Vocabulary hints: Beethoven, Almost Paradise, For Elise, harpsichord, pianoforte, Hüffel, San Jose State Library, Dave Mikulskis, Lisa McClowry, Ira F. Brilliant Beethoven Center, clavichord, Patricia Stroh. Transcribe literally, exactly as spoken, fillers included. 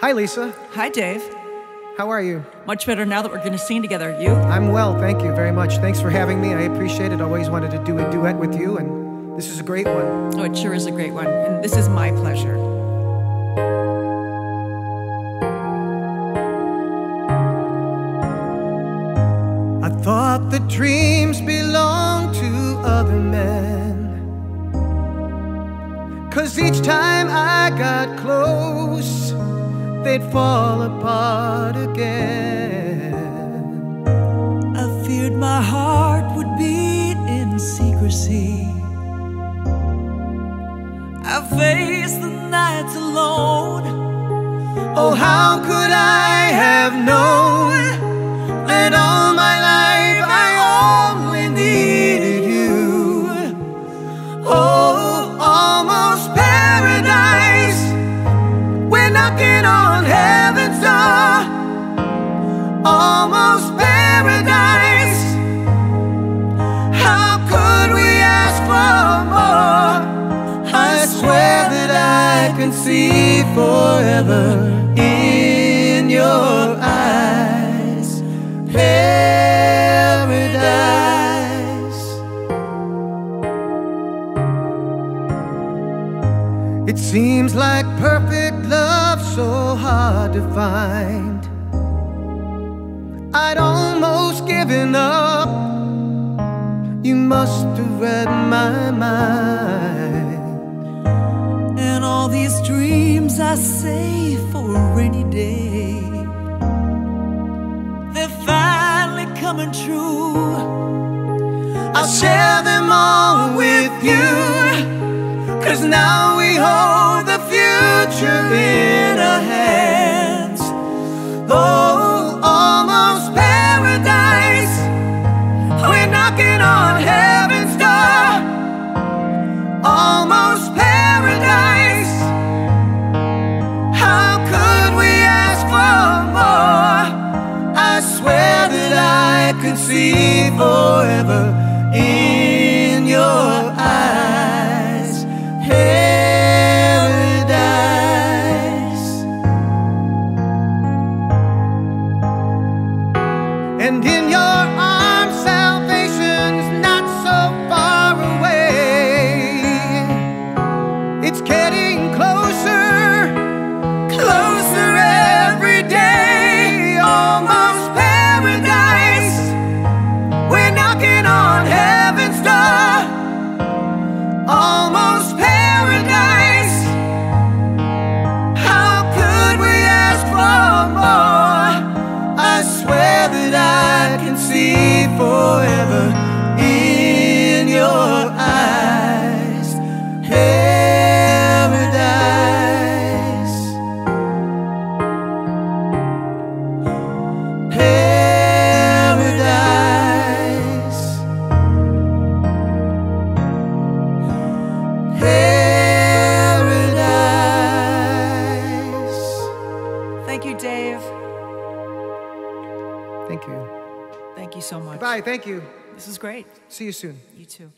Hi, Lisa. Hi, Dave. How are you? Much better now that we're going to sing together. You? I'm well, thank you very much. Thanks for having me. I appreciate it. I always wanted to do a duet with you, and this is a great one. Oh, it sure is a great one, and this is my pleasure. I thought the dreams belonged to other men, 'cause each time I got close, they'd fall apart again. I feared my heart would beat in secrecy. I faced the nights alone. Oh, how could I have known that all my life I only needed you? Oh, almost paradise, we're knocking on heaven's door, almost paradise. How could we ask for more? I swear that I can see forever in your eyes, paradise. It seems like perfect love so hard to find. I'd almost given up. You must have read my mind. And all these dreams I save for a rainy day, they're finally coming true. I'll share them all with you, 'cause now we hold the future in our hands. Oh, almost paradise, we're knocking on heaven's door, almost paradise. How could we ask for more? I swear that I could see forever in your eyes, hey. And in your arms, salvation's not so far away. It's getting closer, closer every day. Almost paradise, we're knocking on heaven's door, almost paradise. How could we ask for more? I swear that I can see forever in your eyes, paradise, paradise, paradise. Thank you, Dave. Thank you. Thank you so much. Bye. Thank you. This is great. See you soon. You too.